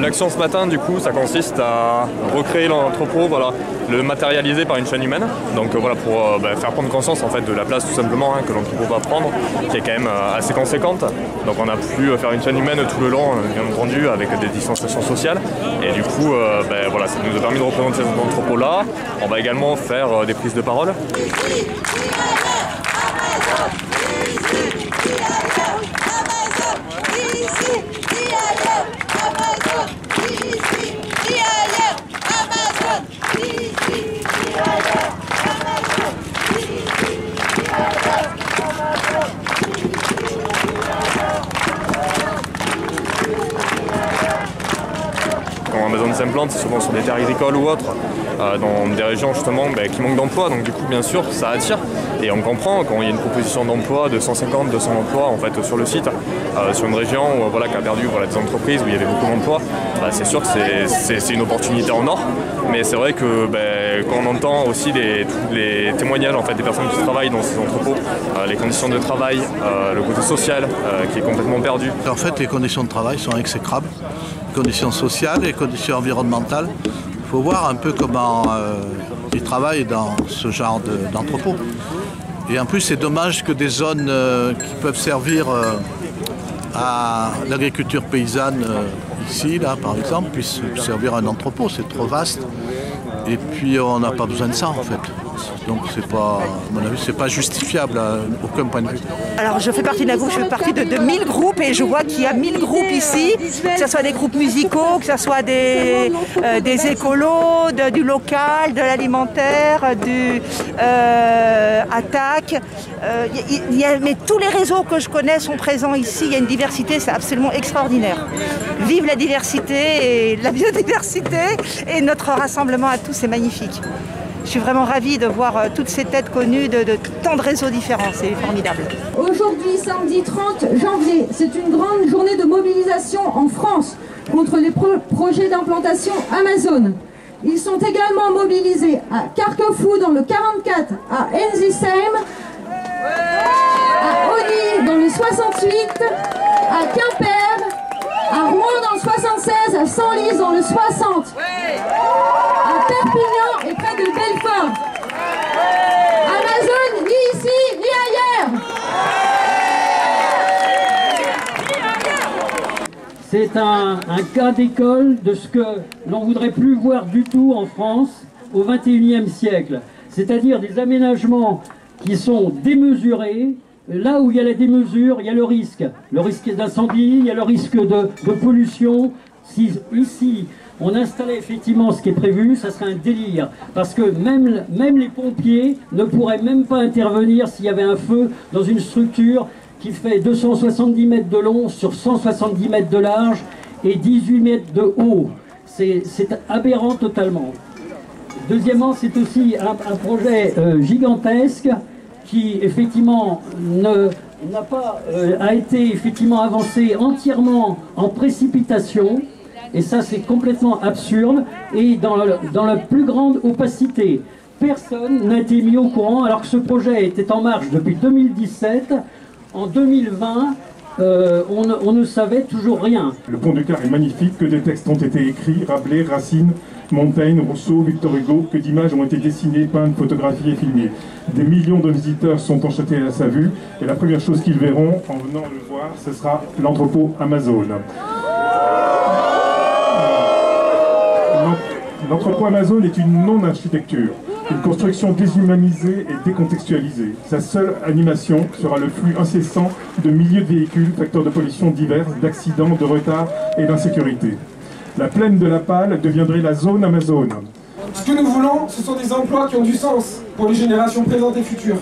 L'action ce matin, du coup, ça consiste à recréer l'entrepôt, voilà, le matérialiser par une chaîne humaine. Donc voilà, pour faire prendre conscience en fait de la place tout simplement que l'entrepôt va prendre, qui est quand même assez conséquente. Donc on a pu faire une chaîne humaine tout le long, bien entendu, avec des distanciations sociales. Et du coup, voilà, ça nous a permis de représenter cet entrepôt-là. On va également faire des prises de parole. Quand Amazon s'implante, c'est souvent sur des terres agricoles ou autres, dans des régions justement qui manquent d'emploi, donc du coup bien sûr ça attire. Et on comprend quand il y a une proposition d'emploi de 150, 200 emplois en fait sur le site, sur une région où, voilà, qui a perdu des entreprises, où il y avait beaucoup d'emplois, c'est sûr que c'est une opportunité en or. Mais c'est vrai que quand on entend aussi tous les témoignages en fait, des personnes qui travaillent dans ces entrepôts, les conditions de travail, le côté social qui est complètement perdu. En fait, les conditions de travail sont exécrables, les conditions sociales, les conditions environnementales. Il faut voir un peu comment ils travaillent dans ce genre d'entrepôt. Et en plus, c'est dommage que des zones qui peuvent servir à l'agriculture paysanne, ici, là, par exemple, puissent servir à un entrepôt. C'est trop vaste. Et puis, on n'a pas besoin de ça, en fait. Donc, c'est pas, à mon avis, c'est pas justifiable à aucun point de vue. Alors, je fais partie d'un groupe, je fais partie de 1000 groupes et je vois qu'il y a 1000 groupes ici, que ce soit des groupes musicaux, que ce soit des écolos, du local, de l'alimentaire, du Attac. Mais tous les réseaux que je connais sont présents ici. Il y a une diversité, c'est absolument extraordinaire. Vive la diversité et la biodiversité et notre rassemblement à tous, c'est magnifique. Je suis vraiment ravie de voir toutes ces têtes connues de tant de réseaux différents, c'est formidable. Aujourd'hui, samedi 30 janvier, c'est une grande journée de mobilisation en France contre les projets d'implantation Amazon. Ils sont également mobilisés à Carquefou dans le 44, à Enzisheim, à Oney dans le 68, à Quimper, à Rouen dans le 76, à Sanlis dans le 60. C'est un cas d'école de ce que l'on voudrait plus voir du tout en France au XXIe siècle. C'est-à-dire des aménagements qui sont démesurés. Là où il y a la démesure, il y a le risque. Le risque d'incendie, il y a le risque de pollution. Si ici, on installait effectivement ce qui est prévu, ça serait un délire. Parce que même les pompiers ne pourraient même pas intervenir s'il y avait un feu dans une structure qui fait 270 mètres de long sur 170 mètres de large et 18 mètres de haut. C'est aberrant totalement. Deuxièmement, c'est aussi un projet gigantesque qui, effectivement, a été effectivement avancé entièrement en précipitation. Et ça, c'est complètement absurde et dans la plus grande opacité. Personne n'a été mis au courant alors que ce projet était en marche depuis 2017. En 2020, on ne savait toujours rien. Le Pont du Gard est magnifique, que des textes ont été écrits, Rabelais, Racine, Montaigne, Rousseau, Victor Hugo, que d'images ont été dessinées, peintes, photographiées et filmées. Des millions de visiteurs sont enchantés à sa vue, et la première chose qu'ils verront en venant le voir, ce sera l'entrepôt Amazon. L'entrepôt Amazon est une non-architecture. Une construction déshumanisée et décontextualisée. Sa seule animation sera le flux incessant de milliers de véhicules, facteurs de pollution divers, d'accidents, de retards et d'insécurité. La plaine de la Pâle deviendrait la zone Amazon. Ce que nous voulons, ce sont des emplois qui ont du sens pour les générations présentes et futures.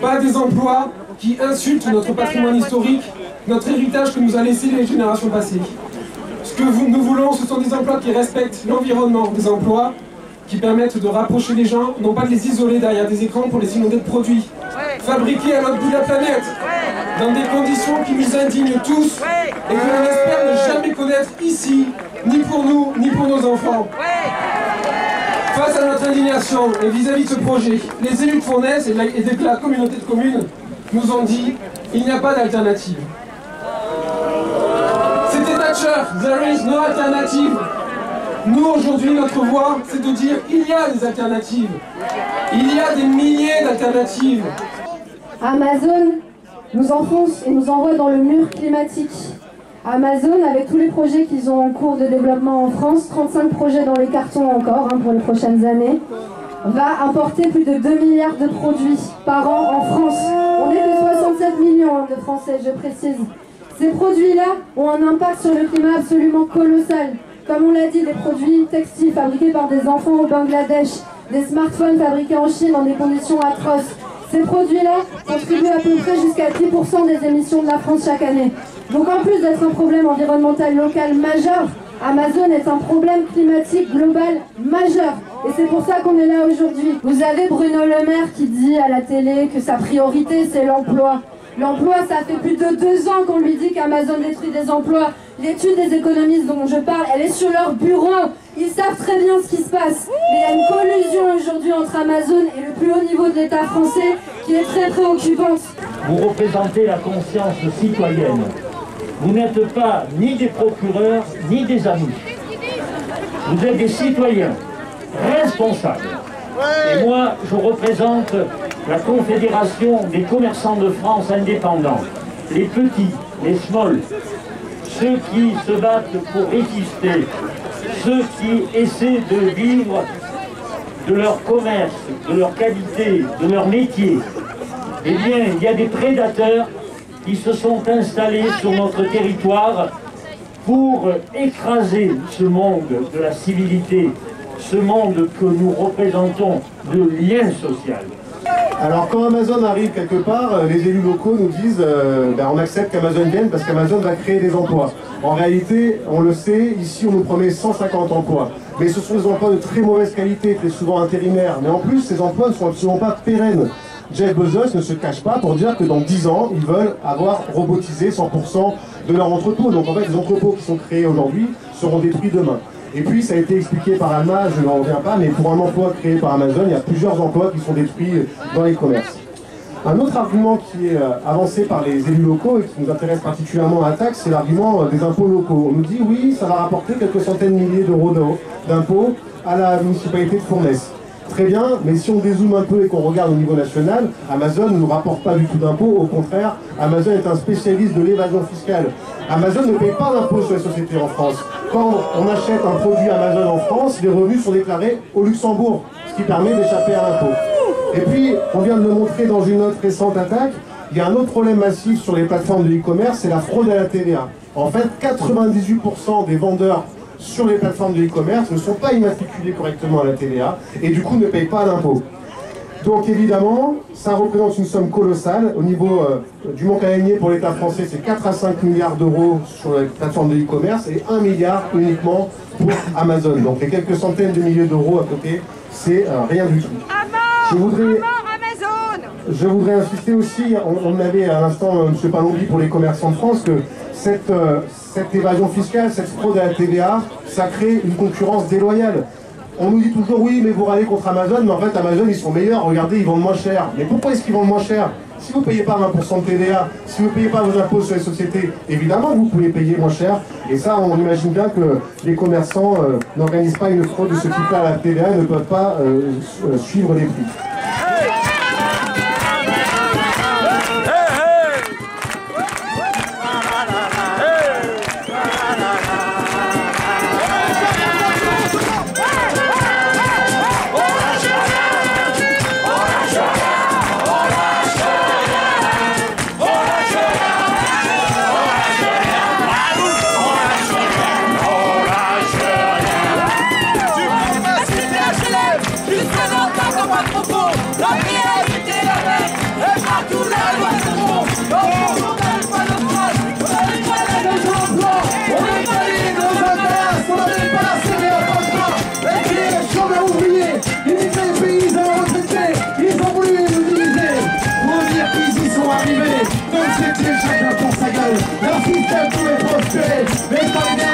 Pas des emplois qui insultent notre patrimoine historique, notre héritage que nous a laissé les générations passées. Ce que nous voulons, ce sont des emplois qui respectent l'environnement, des emplois qui permettent de rapprocher les gens, non pas de les isoler derrière des écrans pour les inonder de produits, fabriqués à l'autre bout de la planète. dans des conditions qui nous indignent tous et que l'on espère ne jamais connaître ici, ni pour nous, ni pour nos enfants. Face à notre indignation et vis-à-vis de ce projet, les élus de Fournès et de la communauté de communes nous ont dit « Il n'y a pas d'alternative ». C'était Thatcher, « There is no alternative ». Nous, aujourd'hui, notre voix, c'est de dire « Il y a des alternatives ». Il y a des milliers d'alternatives. Amazon nous enfonce et nous envoie dans le mur climatique. Amazon, avec tous les projets qu'ils ont en cours de développement en France, 35 projets dans les cartons encore pour les prochaines années, va importer plus de 2 milliards de produits par an en France. On est de 67 millions de Français, je précise. Ces produits-là ont un impact sur le climat absolument colossal. Comme on l'a dit, des produits textiles fabriqués par des enfants au Bangladesh, des smartphones fabriqués en Chine dans des conditions atroces. Ces produits-là contribuent à peu près jusqu'à 10% des émissions de la France chaque année. Donc en plus d'être un problème environnemental local majeur, Amazon est un problème climatique global majeur. Et c'est pour ça qu'on est là aujourd'hui. Vous avez Bruno Le Maire qui dit à la télé que sa priorité c'est l'emploi. L'emploi, ça fait plus de 2 ans qu'on lui dit qu'Amazon détruit des emplois. L'étude des économistes dont je parle, elle est sur leur bureau. Ils savent très bien ce qui se passe. Mais il y a une collusion aujourd'hui entre Amazon et le plus haut niveau de l'État français qui est très préoccupante. Vous représentez la conscience citoyenne. Vous n'êtes pas ni des procureurs, ni des amis. Vous êtes des citoyens responsables. Et moi, je représente la Confédération des commerçants de France indépendants, les petits, les small, ceux qui se battent pour exister, ceux qui essaient de vivre de leur commerce, de leur qualité, de leur métier. Eh bien, il y a des prédateurs qui se sont installés sur notre territoire pour écraser ce monde de la civilité, ce monde que nous représentons de lien social. Alors quand Amazon arrive quelque part, les élus locaux nous disent on accepte qu'Amazon vienne parce qu'Amazon va créer des emplois. En réalité, on le sait, ici on nous promet 150 emplois. Mais ce sont des emplois de très mauvaise qualité, très souvent intérimaires. Mais en plus, ces emplois ne sont absolument pas pérennes. Jeff Bezos ne se cache pas pour dire que dans 10 ans, ils veulent avoir robotisé 100% de leurs entrepôts. Donc en fait, les entrepôts qui sont créés aujourd'hui seront détruits demain. Et puis, ça a été expliqué par Alma, je n'en reviens pas, mais pour un emploi créé par Amazon, il y a plusieurs emplois qui sont détruits dans les commerces. Un autre argument qui est avancé par les élus locaux et qui nous intéresse particulièrement à Attac, c'est l'argument des impôts locaux. On nous dit, oui, ça va rapporter quelques centaines de milliers d'euros d'impôts à la municipalité de Fournès. Très bien, mais si on dézoome un peu et qu'on regarde au niveau national, Amazon ne nous rapporte pas du tout d'impôts. Au contraire, Amazon est un spécialiste de l'évasion fiscale. Amazon ne paye pas d'impôts sur les sociétés en France. Quand on achète un produit Amazon en France, les revenus sont déclarés au Luxembourg, ce qui permet d'échapper à l'impôt. Et puis, on vient de le montrer dans une note récente Attac, il y a un autre problème massif sur les plateformes de e-commerce, c'est la fraude à la TVA. En fait, 98% des vendeurs sur les plateformes de e-commerce ne sont pas immatriculés correctement à la TVA et du coup ne payent pas d'impôts. Donc évidemment, ça représente une somme colossale. Au niveau du manque à gagner pour l'État français, c'est 4 à 5 milliards d'euros sur les plateformes de e-commerce et 1 milliard uniquement pour Amazon. Donc les quelques centaines de milliers d'euros à côté, c'est rien du tout. Je voudrais insister aussi, on avait à l'instant M. Palombi pour les commerçants de France, que cette évasion fiscale, cette fraude à la TVA, ça crée une concurrence déloyale. On nous dit toujours oui, mais vous râlez contre Amazon, mais en fait Amazon ils sont meilleurs, regardez, ils vendent moins cher. Mais pourquoi est-ce qu'ils vendent moins cher? Si vous ne payez pas 20% de TVA, si vous ne payez pas vos impôts sur les sociétés, évidemment vous pouvez payer moins cher. Et ça, on imagine bien que les commerçants n'organisent pas une fraude de ce type-là à la TVA, ne peuvent pas suivre les prix. Juste avant, t'as comme un propos. système tous les Français, mais pas les